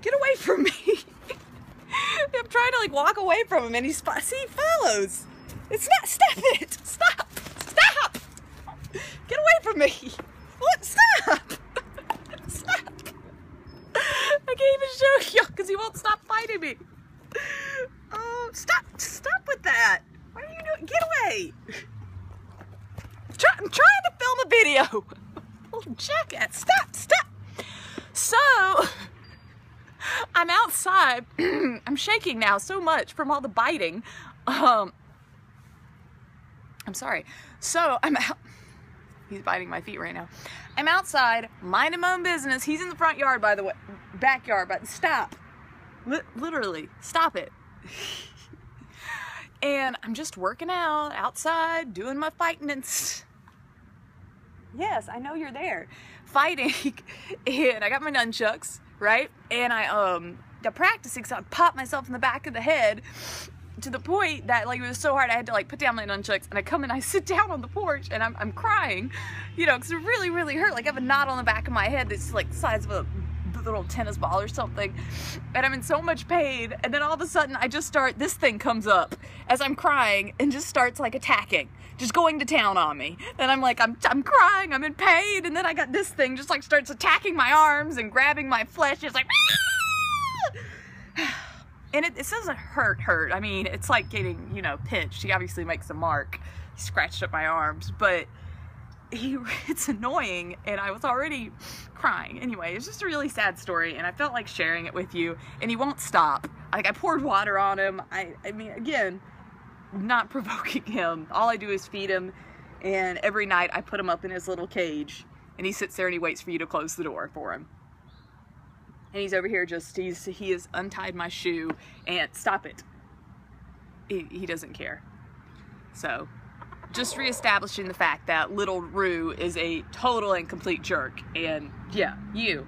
Get away from me. I'm trying to like walk away from him and he see, he follows. It's not, stop it. Stop, stop. Get away from me. What? Stop. Stop. I can't even show you because he won't stop fighting me. Oh, stop. Stop with that. What are you doing? Get away. I'm trying to film a video. Little jacket. Stop, stop. So, I'm outside. I'm shaking now so much from all the biting. I'm sorry. So, I'm out. He's biting my feet right now. I'm outside, minding my own business. He's in the front yard, by the way. Backyard, but stop. Literally, stop it. And I'm just working out outside, doing my fighting and yes, I know you're there. Fighting, and I got my nunchucks, right? And I'm practicing, so I popped myself in the back of the head to the point that like it was so hard I had to like put down my nunchucks, and I come and I sit down on the porch and I'm crying, you know, because it really, really hurt. Like I have a knot on the back of my head that's like the size of a little tennis ball or something, and I'm in so much pain. And then all of a sudden I just start, this thing comes up as I'm crying and just starts like attacking, just going to town on me. And I'm like, I'm crying, I'm in pain, and then I got this thing just like starts attacking my arms and grabbing my flesh. It's like and it doesn't hurt. I mean, it's like getting, you know, pinched. He obviously makes a mark, he scratched up my arms, but it's annoying, and I was already crying. Anyway, it's just a really sad story, and I felt like sharing it with you, and he won't stop. Like, I poured water on him. I mean, again, not provoking him. All I do is feed him, and every night I put him up in his little cage, and he sits there and he waits for you to close the door for him. And he's over here just, he has untied my shoe, and stop it. He doesn't care. So, just reestablishing the fact that little Roo is a total and complete jerk. And yeah, you.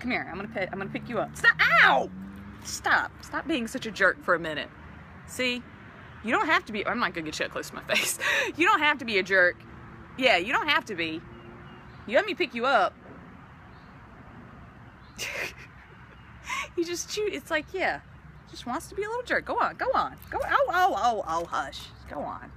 Come here, I'm gonna pick you up. Stop, ow! Stop, stop being such a jerk for a minute. See, you don't have to be, I'm not gonna get you up close to my face. You don't have to be a jerk. Yeah, you don't have to be. You let me pick you up. You just chew, it's like, yeah, just wants to be a little jerk. Go on, go on, go on. Oh, hush, go on.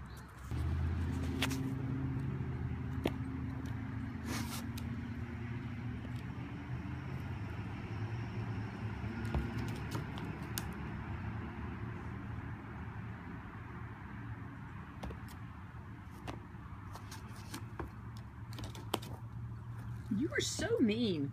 You were so mean.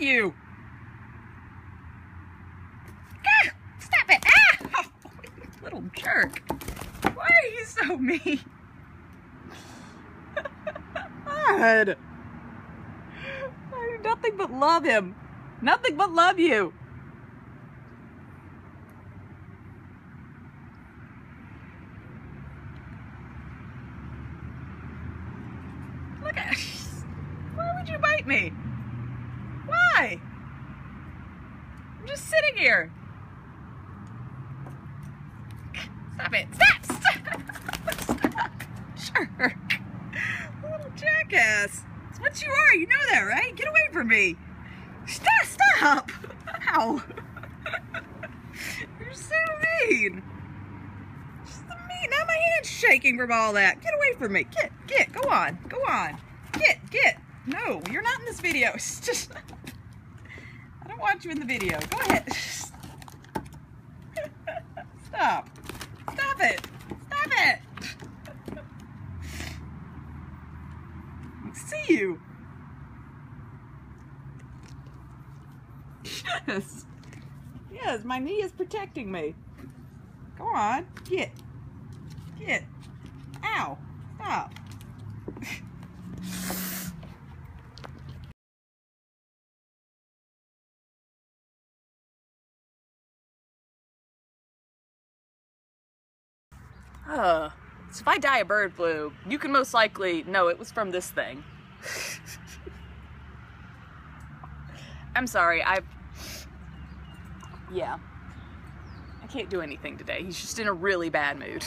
You. Ah, stop it. Ah, oh, little jerk. Why are you so mean? God. I do nothing but love him. Nothing but love you. Look at this. Why would you bite me? Why? I'm just sitting here. Stop it. Stop! Stop! Stop! Jerk. Little jackass. It's what you are. You know that, right? Get away from me. Stop! Stop! Ow. You're so mean. Just the mean. Now my hand's shaking from all that. Get away from me. Get. Go on. Go on. Get. No, you're not in this video. Just, I don't want you in the video. Go ahead. Stop. Stop it. Stop it. I see you. Yes. Yes, my knee is protecting me. Go on. Get. Ow. Stop. Stop. So if I die a bird flu, you can most likely know it was from this thing. I'm sorry, yeah. I can't do anything today. He's just in a really bad mood.